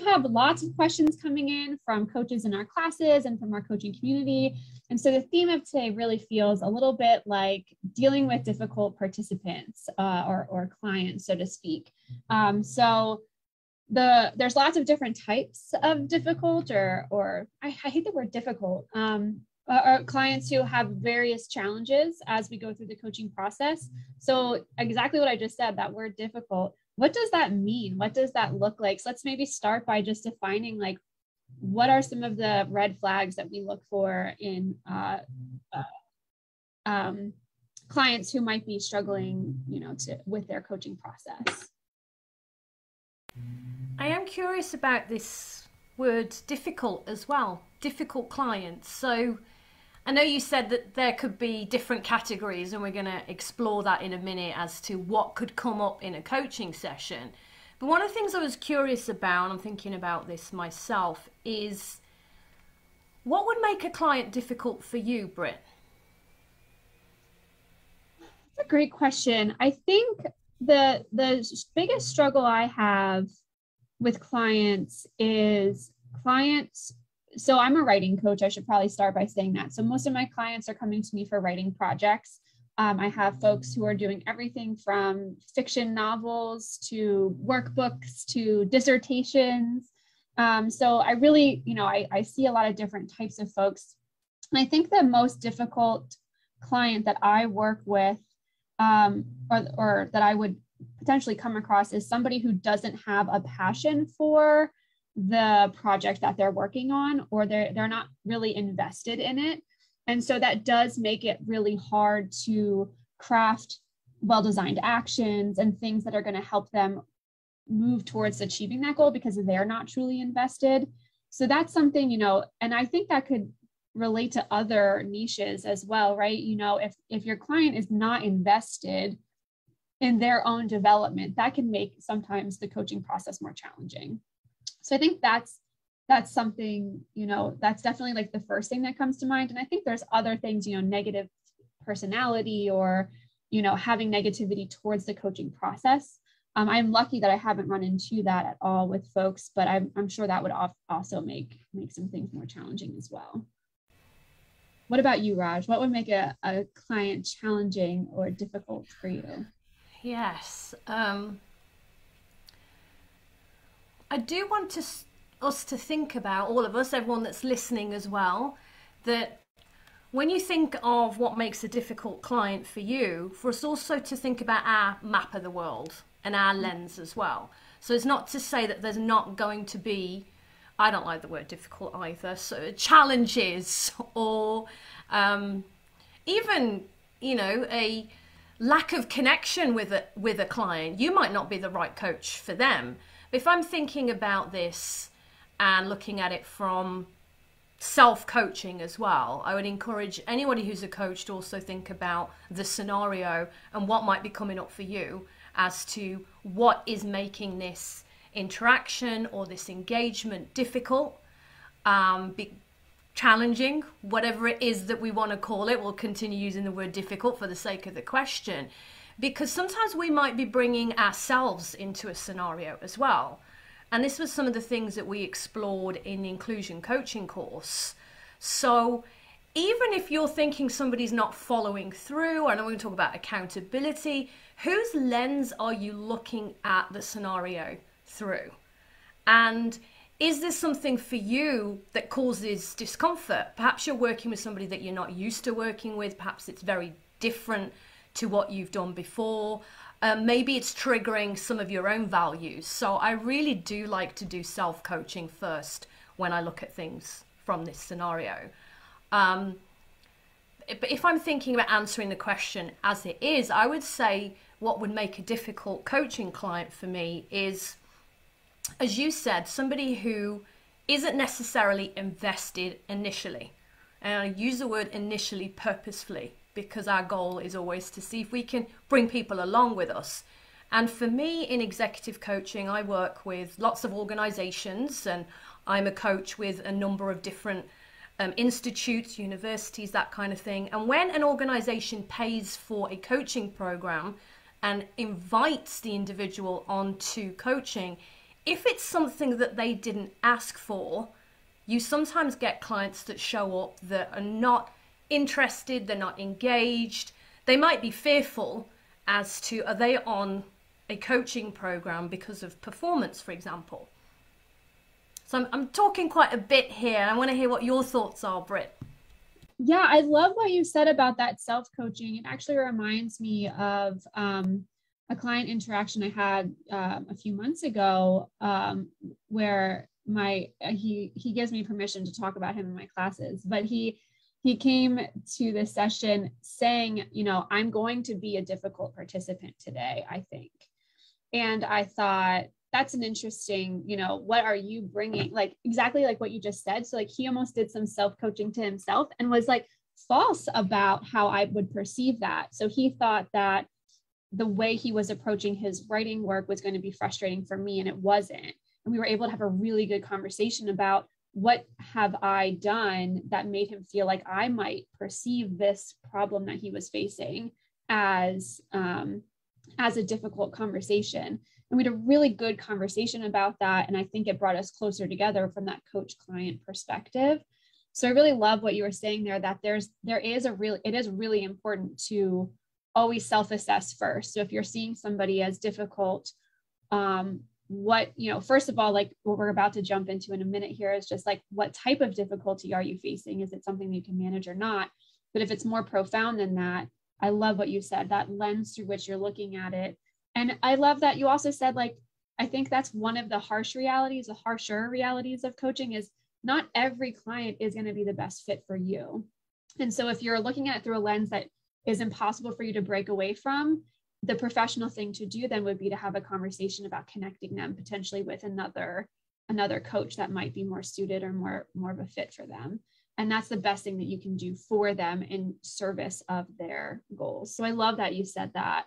we've had lots of questions coming in from coaches in our classes and from our coaching community. And so the theme of today really feels a little bit like dealing with difficult participants or clients, so to speak. There's lots of different types of difficult or I hate the word difficult, or clients who have various challenges as we go through the coaching process. So exactly what I just said, that word difficult, what does that mean? What does that look like? So let's maybe start by just defining, like, what are some of the red flags that we look for in clients who might be struggling, you know, with their coaching process? I am curious about this word difficult as well, difficult clients. So I know you said that there could be different categories, and we're going to explore that in a minute as to what could come up in a coaching session. But one of the things I was curious about, and I'm thinking about this myself, is what would make a client difficult for you, Britt? That's a great question. I think the biggest struggle I have with clients is clients. So I'm a writing coach. I should probably start by saying that. So most of my clients are coming to me for writing projects. I have folks who are doing everything from fiction novels to workbooks to dissertations. So I really, you know, I see a lot of different types of folks. And I think the most difficult client that I work with or that I would potentially come across is somebody who doesn't have a passion for the project that they're working on, or they're not really invested in it. And so that does make it really hard to craft well-designed actions and things that are going to help them move towards achieving that goal, because they're not truly invested. So that's something, you know, and I think that could relate to other niches as well, right? You know, if your client is not invested in their own development, that can make sometimes the coaching process more challenging. So I think that's something, you know, that's definitely like the first thing that comes to mind. And I think there's other things, you know, negative personality, or, you know, having negativity towards the coaching process. I'm lucky that I haven't run into that at all with folks, but I'm sure that would also make some things more challenging as well. What about you, Raj? What would make a client challenging or difficult for you? Yes. I do want us to think about, all of us, everyone that's listening as well, that when you think of what makes a difficult client for you, for us also to think about our map of the world and our lens as well. So it's not to say that there's not going to be, I don't like the word difficult either, so challenges, or even, you know, a lack of connection with a client. You might not be the right coach for them. If I'm thinking about this and looking at it from self-coaching as well, I would encourage anybody who's a coach to also think about the scenario and what might be coming up for you as to what is making this interaction or this engagement difficult, challenging, whatever it is that we want to call it. We'll continue using the word difficult for the sake of the question, because sometimes we might be bringing ourselves into a scenario as well. And this was some of the things that we explored in the inclusion coaching course. So even if you're thinking somebody's not following through, I know we're going to talk about accountability, whose lens are you looking at the scenario through? And is there something for you that causes discomfort? Perhaps you're working with somebody that you're not used to working with. Perhaps it's very different to what you've done before. Maybe it's triggering some of your own values. So I really do like to do self-coaching first when I look at things from this scenario. But if I'm thinking about answering the question as it is, I would say what would make a difficult coaching client for me is, as you said, somebody who isn't necessarily invested initially. And I use the word initially purposefully, because our goal is always to see if we can bring people along with us. And for me, in executive coaching, I work with lots of organizations, and I'm a coach with a number of different institutes, universities, that kind of thing. And when an organization pays for a coaching program and invites the individual onto coaching, if it's something that they didn't ask for, you sometimes get clients that show up that are not interested, they're not engaged, they might be fearful as to, are they on a coaching program because of performance, for example? So I'm talking quite a bit here. I want to hear what your thoughts are, Britt. Yeah, I love what you said about that self-coaching. It actually reminds me of a client interaction I had a few months ago, where he gives me permission to talk about him in my classes, but he came to this session saying, you know, I'm going to be a difficult participant today, I think. And I thought, that's an interesting, you know, what are you bringing? Like exactly like what you just said. So like he almost did some self-coaching to himself and was like false about how I would perceive that. So he thought that the way he was approaching his writing work was going to be frustrating for me, and it wasn't. And we were able to have a really good conversation about what have I done that made him feel like I might perceive this problem that he was facing as a difficult conversation. And we had a really good conversation about that. And I think it brought us closer together from that coach-client perspective. So I really love what you were saying there, that it is really important to always self-assess first. So if you're seeing somebody as difficult, first of all, like what we're about to jump into in a minute here is just like, what type of difficulty are you facing? Is it something that you can manage or not? But if it's more profound than that, I love what you said, that lens through which you're looking at it. And I love that you also said, like, I think that's one of the harsher realities of coaching is not every client is going to be the best fit for you. And so if you're looking at it through a lens that is impossible for you to break away from, the professional thing to do then would be to have a conversation about connecting them potentially with another coach that might be more suited or more of a fit for them. And that's the best thing that you can do for them in service of their goals. So I love that you said that.